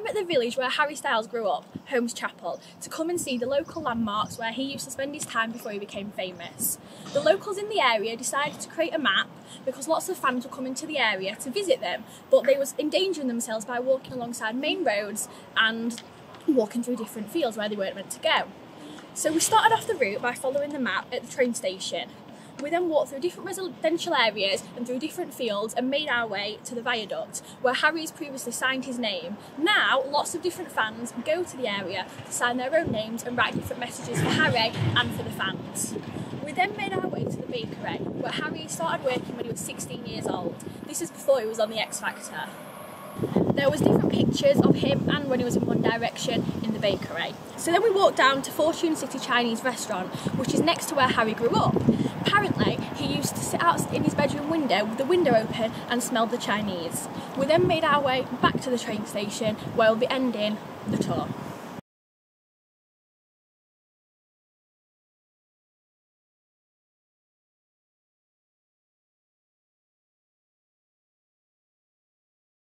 I'm at the village where Harry Styles grew up, Holmes Chapel, to come and see the local landmarks where he used to spend his time before he became famous. The locals in the area decided to create a map because lots of fans were coming to the area to visit them, but they was endangering themselves by walking alongside main roads and walking through different fields where they weren't meant to go. So we started off the route by following the map at the train station. We then walked through different residential areas and through different fields and made our way to the viaduct where Harry's previously signed his name. Now lots of different fans go to the area to sign their own names and write different messages for Harry and for the fans. We then made our way to the bakery where Harry started working when he was 16 years old. This is before he was on the X Factor. There was different pictures of him and when he was in One Direction in the bakery. So then we walked down to Fortune City Chinese restaurant, which is next to where Harry grew up. Apparently, he used to sit out in his bedroom window with the window open and smelled the Chinese. We then made our way back to the train station where we'll be ending the tour.